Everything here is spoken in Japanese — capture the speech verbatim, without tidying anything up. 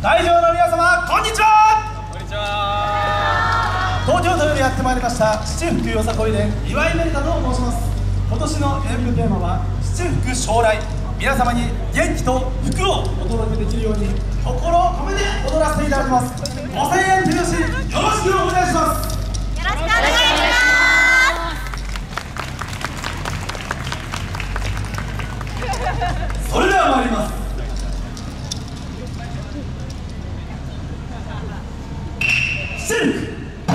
会場の皆様こんにちは。こんにちは。東京都よりやってまいりました七福よさこいで岩井メリタと申します。今年の演舞テーマは七福将来、皆様に元気と福をお届けできるように心を込めて踊らせていただきます。ごせんえん手拍子よろしくお願いします。よろしくお願いします。それでは参ります。七福将来。